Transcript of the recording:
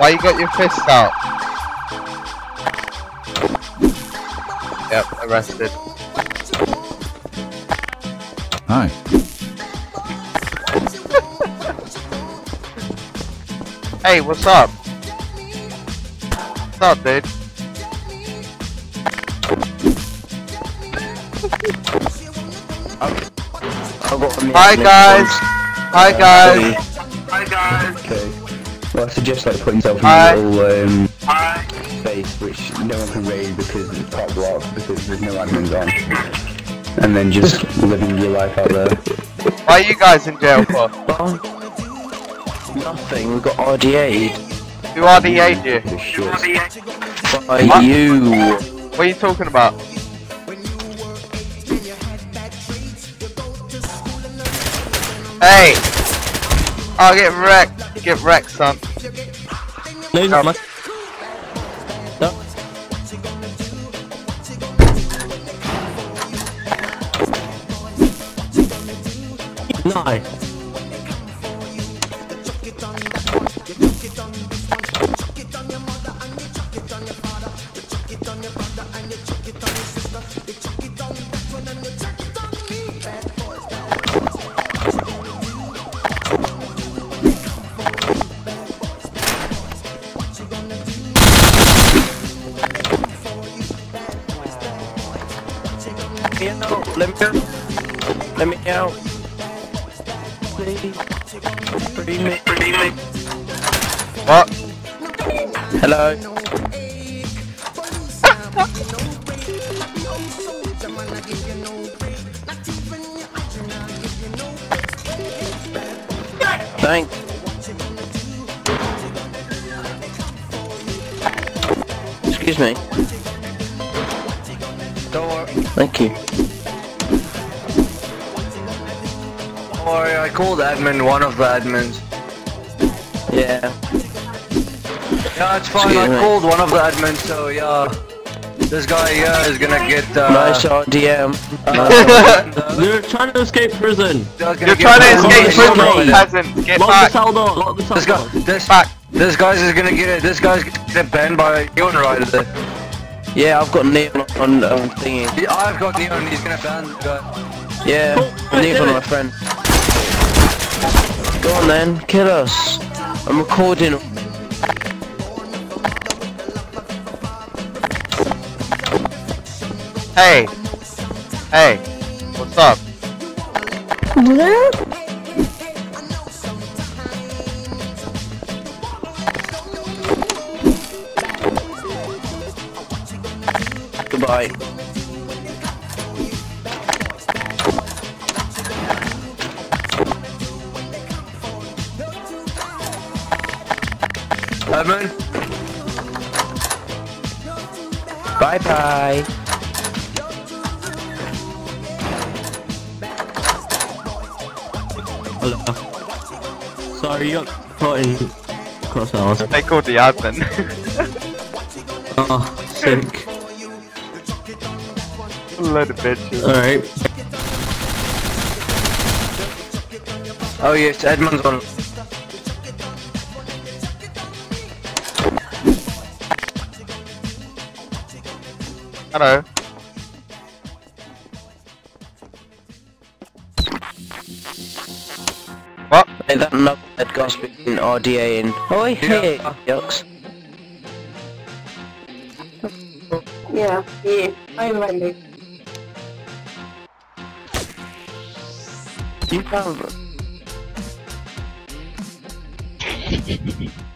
Why you got your fist out? Yep, arrested. Hi. Hey, what's up? What's up, dude? Hi guys! Hi guys! Hi guys! Okay. Well, I suggest like putting yourself in a little space which no one can raid because it's quite blocked because there's no admins on. And then just living your life out there. Why are you guys in jail for? Nothing, we've got RDA. Who RDA'd you? RDA. By you! What are you talking about? Hey! I'll get wrecked. Get wrecked, son. No, no, no. Let me out. Please. Free me. What? Hello. Thanks. Excuse me. Don't worry. Thank you. I called admin, one of the admins. Yeah. Yeah, it's fine, I called one of the admins, so yeah. This guy here is gonna get nice RDM. You're trying to escape prison! You're trying to escape prison, peasant! Get back! Lock the cell door! This guy's is gonna get it, this guy's gonna get banned by Neon right there. Yeah, I've got Neon on thingy. Yeah, I've got Neon, he's gonna ban the guy. Yeah, oh, Neon on my friend. Go on then, kill us. I'm recording. Hey. Hey. What's up? What? Goodbye. Admin. Bye bye. Hello. Sorry, you got caught in crosshours. They called the admin. Oh, sick. Load of bitches. Alright. Oh yes, admin's on. Hello. What? Hey, that nutbag guy's been RDAing. Oh, hey, yucks. Yeah, I remember. You found it.